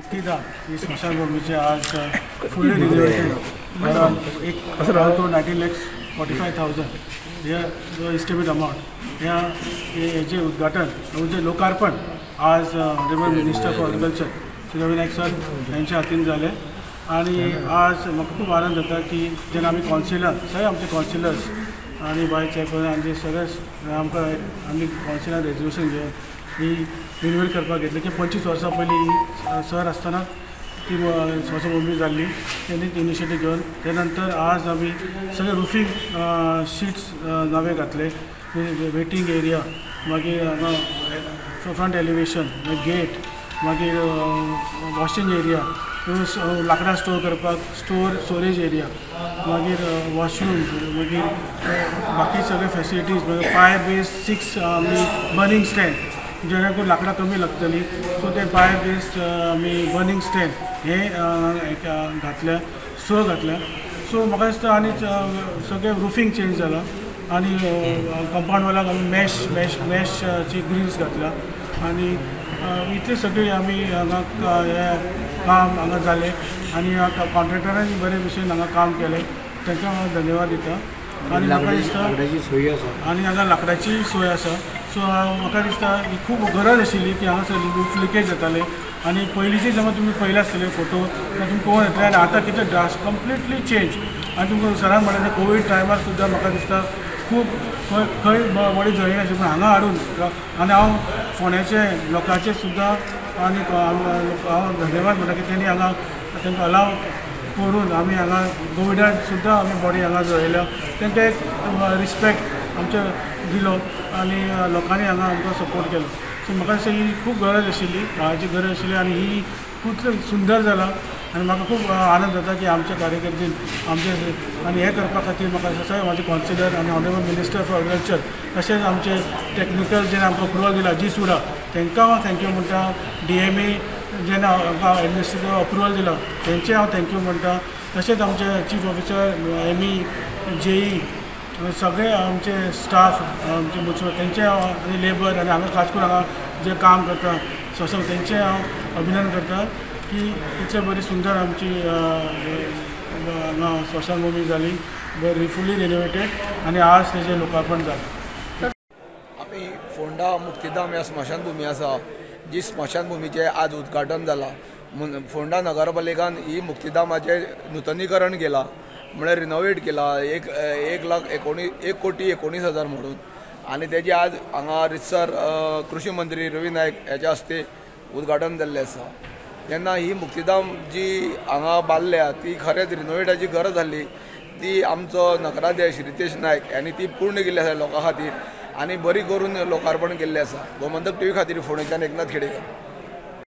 मुक्तीधाम स्मशानभूमीचे आज fully reservation एक 19,45,000 हे जो इस्टिमेट अमाउंट ह्या हेजे उद्घाटन म्हणजे लोकार्पण आज honourable minister for agriculture Shri Ravi Naik sir यांच्या हातीन झाले। आणि आज म्हाका खूप आनंद जाता की जेन्ना आमी कॉन्सिलर सगळे आमचे कॉन्सिलर्स आणि बाय चेअरपर्सन आणि सगळे आमकां आमी कॉन्सिलर रेजोल्यूशन जे ही रिन्यूअल करपाक घेतले की 25 वर्सां पयलीं सर आसतना ती स्वच्छभूमी जाल्ली तेणी इनिशिएटीव घेवन ते नंतर आज आमी सगळे रुफींग शीट्स नवे घातले, वेटिंग एरिया, मागीर फ्रंट एलिवेशन, गेट, मागीर वॉशिंग एरिया, लाकडां स्टोर करपाक स्टोरेज एरिया, मागीर वॉशरूम, मागीर बाकी सगळे facilities, fire base 6 burning stand जेणेकरून लाकडां कमी लागतली सो ते फायर बेस्ड आमी बर्निंग स्टँड हे घातल्या, सो घातल्या। सो म्हाका दिसता आनी सगळें रुफींग चेंज जालां आनी कंपाउंड वॉलाक आमी मॅशची ग्रिल्स घातल्या आनी इतले सगळे आमी हांगा काम हांगा जालें आनी कॉन्ट्रॅक्टरांनी बरे भशेन हांगा काम केलें ताका हांव धन्यवाद दितां। आनी म्हाका दिसता आनी हांगा लाकडाची सोय आसा सो म्हाका दिसता ही खूब गरज आशिल्ली की हांगासर लिकेज जाताले आनी पयलींचे जेन्ना तुमी पळयले आसतले फोटो तेन्ना तुमी पळोवन येतले आनी आतां कितें ड्रास्ट कंप्लिटली चेंज। आनी तुमकां सरान म्हणलें कोवीड टायमार सुद्दां म्हाका दिसता खूब खंय व्हडी जळी नाशिल्ली पूण हांगा हाडून आनी हांव फोंड्याचे लोकांचे सुद्दां आनी हांव धन्यवाद म्हणटा की तेणी हांगा तांकां अलाव करून आमी हांगा कोविडान सुद्दां आमी बॉडी हांगा जळयल्या तांकां एक रिस्पेक्ट आमच्या दिलो आनी लोकांनी हांगा आमकां सपोर्ट केलो सो म्हाका दिसता ही खूब गरज आशिल्ली, काळाची गरज आशिल्ली आनी ही खूब सुंदर जाला आनी म्हाका खूब आनंद जाता की आमच्या कार्यकर्तीन आमचे आनी हें करपा खातीर म्हाका सगळे म्हाजे कॉन्सिलर आनी ऑनरेबल मिनिस्टर फॉर एग्रीकल्चर तशेंच आमचे टॅक्निकल जे आमकां अप्रुवल दिला जी सुरा तांकां हांव थँक्यू म्हणटा, DMA जेन्ना आमकां एडमिनिस्ट्रेटिव्ह अप्रुवल दिला तांचे हांव थँक्यू म्हणटा, तशेंच आमचे चीफ ऑफिसर ME JE सगळे आमचे स्टाफ आमचे मुन्सिपल आनी लेबर आनी हांगा खास करून हांगा जे काम करता सोशल तेंचे हांव अभिनंदन करता की इतले बरी सुंदर आमची हांगा स्मशानभूमी जाली, बरी फुली रेनोवेटेड आनी आज तेजे लोकार्पण जालें। आमी फोंडा मुक्तीधाम ह्या स्मशानभूमी आसा जी स्मशानभूमीचें आज उद्घाटन जालां। फोंडा नगरपालिकेन ही मुक्तीधामाचें नूतनीकरण केलां म्हणजे रिनोवेट केला 1,19,000 म्हणून आणि त्याची आज हांगा रितसर कृषी मंत्री रवी नाईक ह्याच्या हस्ते उद्घाटन जाल्लें आसा। तेन्ना ही मुक्तीधाम जी हांगा बांदल्या ती खरेंच रिनोवेटाची गरज आसली, ती आमचो नगराध्यक्ष रितेश नायक यांनी ती पूर्ण केल्ली आसा लोकां खातीर आनी बरी करून लोकार्पण केल्लें आसा। गोमंतक TV खातीर फोंडेच्यान एकनाथ खेड़कर।